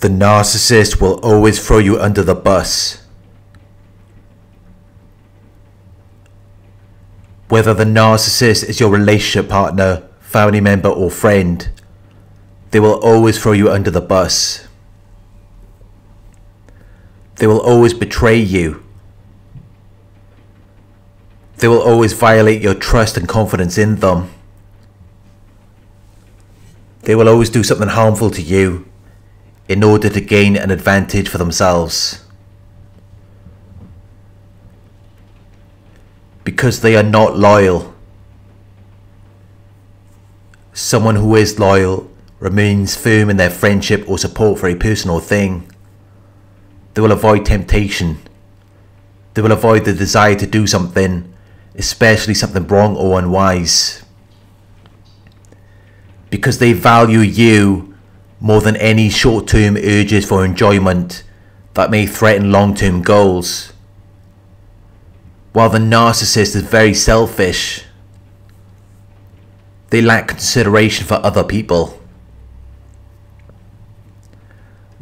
The narcissist will always throw you under the bus. Whether the narcissist is your relationship partner, family member or friend, they will always throw you under the bus. They will always betray you. They will always violate your trust and confidence in them. They will always do something harmful to you in order to gain an advantage for themselves. Because they are not loyal. Someone who is loyal remains firm in their friendship or support for a person or thing. They will avoid temptation. They will avoid the desire to do something, especially something wrong or unwise. Because they value you more than any short-term urges for enjoyment that may threaten long-term goals. While the narcissist is very selfish, they lack consideration for other people.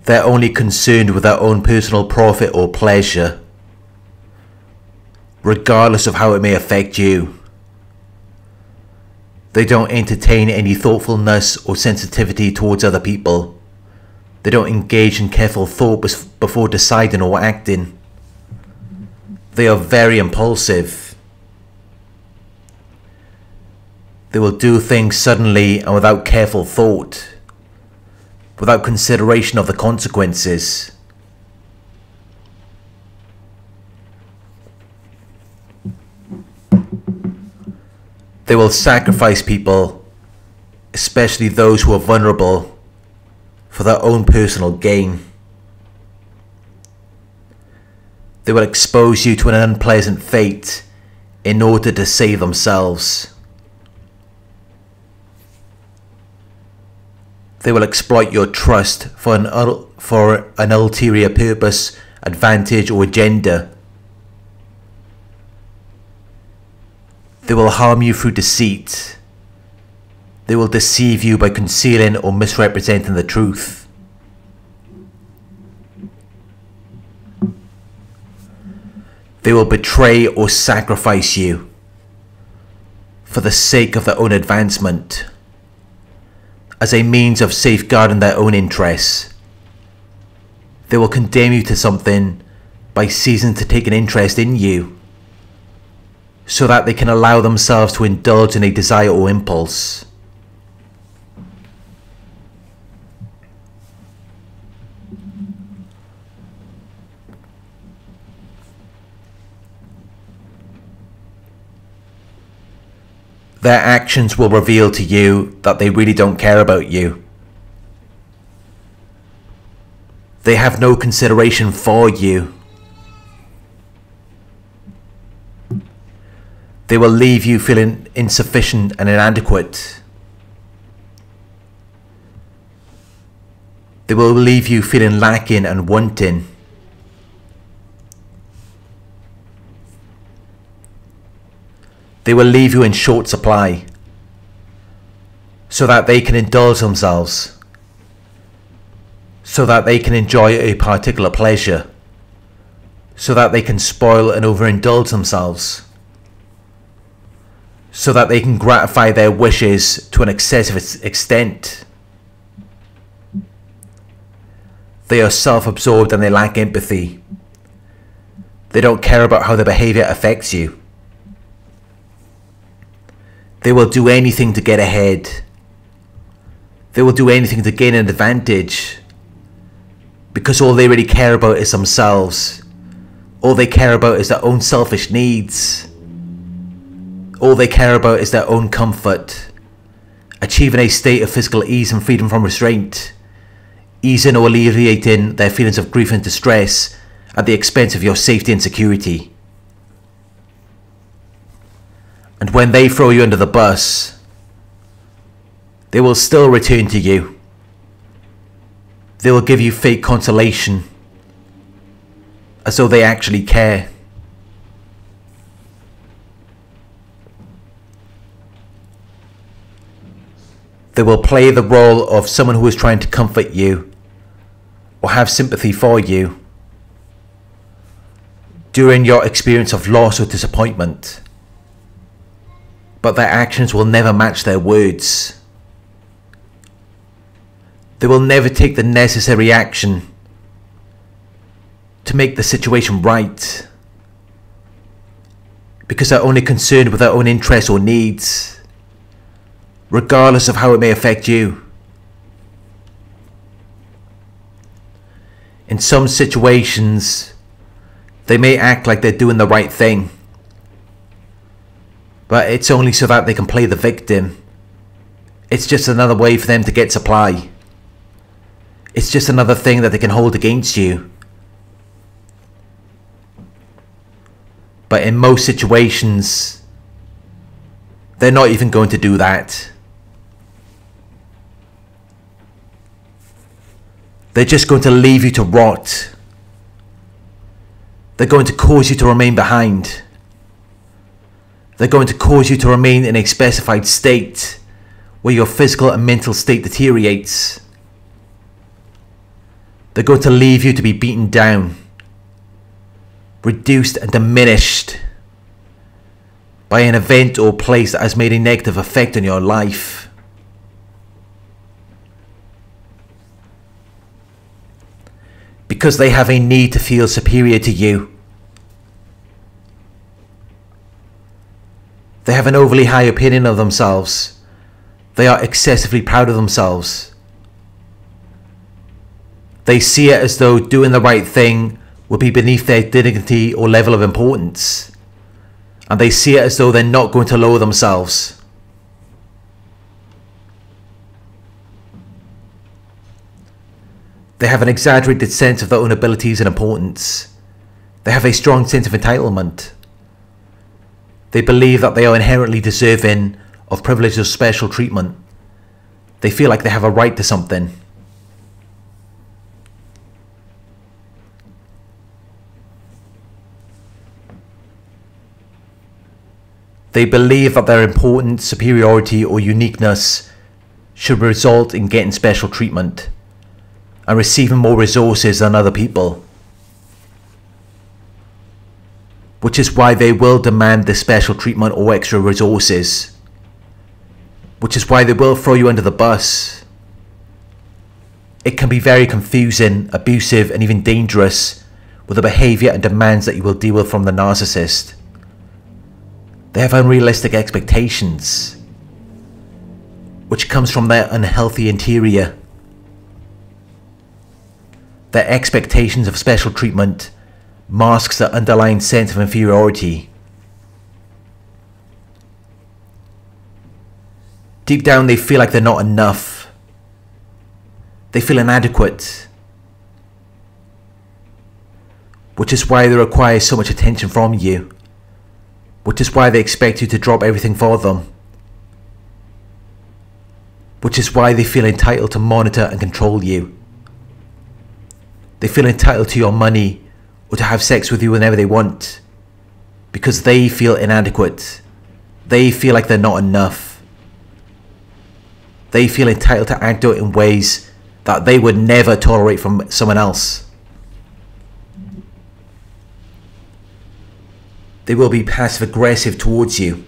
They're only concerned with their own personal profit or pleasure, regardless of how it may affect you. They don't entertain any thoughtfulness or sensitivity towards other people. They don't engage in careful thought before deciding or acting. They are very impulsive. They will do things suddenly and without careful thought, without consideration of the consequences. They will sacrifice people, especially those who are vulnerable, for their own personal gain. They will expose you to an unpleasant fate in order to save themselves. They will exploit your trust for an ulterior purpose, advantage or agenda. They will harm you through deceit. They will deceive you by concealing or misrepresenting the truth. They will betray or sacrifice you for the sake of their own advancement, as a means of safeguarding their own interests. They will condemn you to something by ceasing to take an interest in you, so that they can allow themselves to indulge in a desire or impulse. Their actions will reveal to you that they really don't care about you. They have no consideration for you. They will leave you feeling insufficient and inadequate. They will leave you feeling lacking and wanting. They will leave you in short supply, so that they can indulge themselves, so that they can enjoy a particular pleasure, so that they can spoil and overindulge themselves, so that they can gratify their wishes to an excessive extent. They are self-absorbed and they lack empathy. They don't care about how their behavior affects you. They will do anything to get ahead. They will do anything to gain an advantage, because all they really care about is themselves. All they care about is their own selfish needs. All they care about is their own comfort, achieving a state of physical ease and freedom from restraint, easing or alleviating their feelings of grief and distress at the expense of your safety and security. And when they throw you under the bus, they will still return to you. They will give you fake consolation, as though they actually care. They will play the role of someone who is trying to comfort you, or have sympathy for you during your experience of loss or disappointment, but their actions will never match their words. They will never take the necessary action to make the situation right, because they're only concerned with their own interests or needs, regardless of how it may affect you. In some situations, they may act like they're doing the right thing, but it's only so that they can play the victim. It's just another way for them to get supply. It's just another thing that they can hold against you. But in most situations, they're not even going to do that. They're just going to leave you to rot. They're going to cause you to remain behind. They're going to cause you to remain in a specified state where your physical and mental state deteriorates. They're going to leave you to be beaten down, reduced and diminished by an event or place that has made a negative effect on your life. Because they have a need to feel superior to you. They have an overly high opinion of themselves. They are excessively proud of themselves. They see it as though doing the right thing would be beneath their dignity or level of importance. And they see it as though they're not going to lower themselves. They have an exaggerated sense of their own abilities and importance. They have a strong sense of entitlement. They believe that they are inherently deserving of privilege or special treatment. They feel like they have a right to something. They believe that their importance, superiority, or uniqueness should result in getting special treatment and receiving more resources than other people, which is why they will demand this special treatment or extra resources, which is why they will throw you under the bus. It can be very confusing, abusive, and even dangerous with the behaviour and demands that you will deal with from the narcissist. They have unrealistic expectations, which comes from their unhealthy interior. Their expectations of special treatment masks their underlying sense of inferiority. Deep down, they feel like they're not enough. They feel inadequate, which is why they require so much attention from you. Which is why they expect you to drop everything for them. Which is why they feel entitled to monitor and control you. They feel entitled to your money or to have sex with you whenever they want. Because they feel inadequate. They feel like they're not enough. They feel entitled to act out in ways that they would never tolerate from someone else. They will be passive aggressive towards you.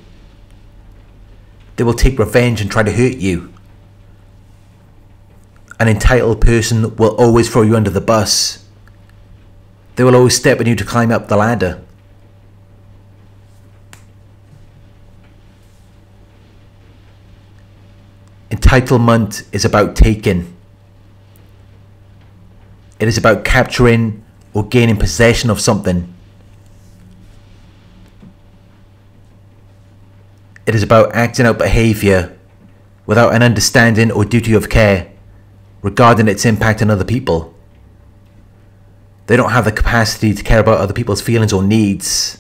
They will take revenge and try to hurt you. An entitled person will always throw you under the bus. They will always step on you to climb up the ladder. Entitlement is about taking. It is about capturing or gaining possession of something. It is about acting out behaviour without an understanding or duty of care regarding its impact on other people. They don't have the capacity to care about other people's feelings or needs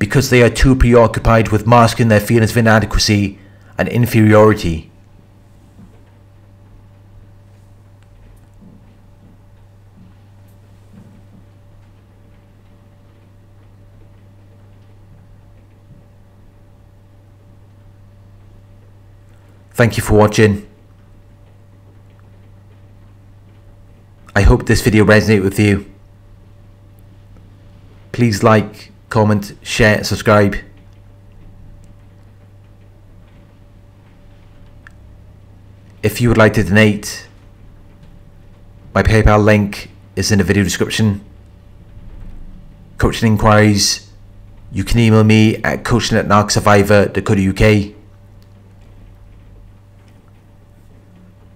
because they are too preoccupied with masking their feelings of inadequacy and inferiority. Thank you for watching. I hope this video resonated with you. Please like, comment, share, and subscribe. If you would like to donate, my PayPal link is in the video description. Coaching inquiries, you can email me at coaching@narcsurvivor.co.uk.